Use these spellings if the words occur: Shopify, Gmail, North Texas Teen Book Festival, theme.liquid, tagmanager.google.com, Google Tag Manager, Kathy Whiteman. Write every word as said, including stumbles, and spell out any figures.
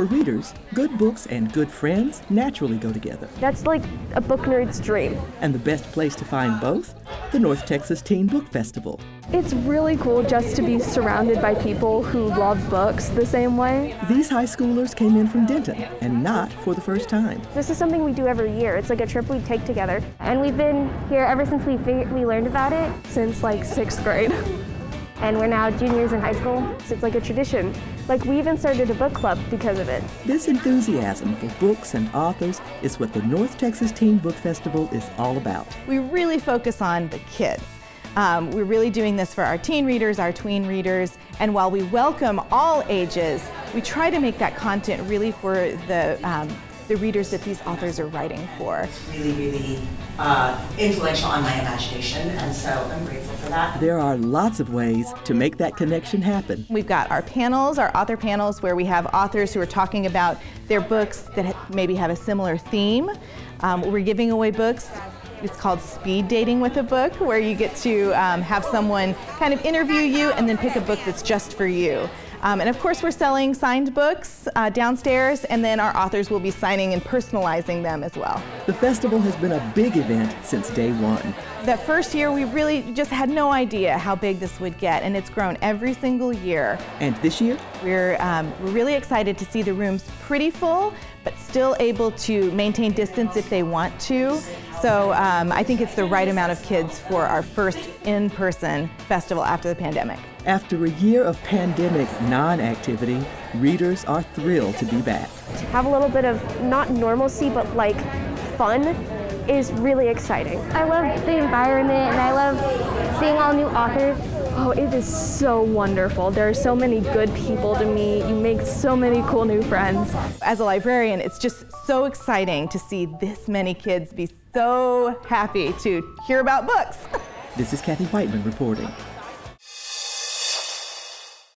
For readers, good books and good friends naturally go together. That's like a book nerd's dream. And the best place to find both? The North Texas Teen Book Festival. It's really cool just to be surrounded by people who love books the same way. These high schoolers came in from Denton, and not for the first time. This is something we do every year. It's like a trip we take together. And we've been here ever since we figured, we learned about it. Since like sixth grade. And we're now juniors in high school, so it's like a tradition. Like, we even started a book club because of it. This enthusiasm for books and authors is what the North Texas Teen Book Festival is all about. We really focus on the kids. Um, we're really doing this for our teen readers, our tween readers, and while we welcome all ages, we try to make that content really for the, um, the readers that these authors are writing for. It's really, really uh, influential on my imagination, and so I'm grateful for that. There are lots of ways to make that connection happen. We've got our panels, our author panels, where we have authors who are talking about their books that maybe have a similar theme. Um, we're giving away books. It's called speed dating with a book, where you get to um, have someone kind of interview you and then pick a book that's just for you. Um, and of course we're selling signed books uh, downstairs, and then our authors will be signing and personalizing them as well. The festival has been a big event since day one. The first year we really just had no idea how big this would get, and it's grown every single year. And this year? We're um, really excited to see the rooms pretty full, but still able to maintain distance if they want to. So um, I think it's the right amount of kids for our first in-person festival after the pandemic. After a year of pandemic non-activity, readers are thrilled to be back. To have a little bit of not normalcy, but like fun, is really exciting. I love the environment, and I love seeing all new authors. Oh, it is so wonderful. There are so many good people to meet. You make so many cool new friends. As a librarian, it's just so exciting to see this many kids be so happy to hear about books. This is Kathy Whiteman reporting.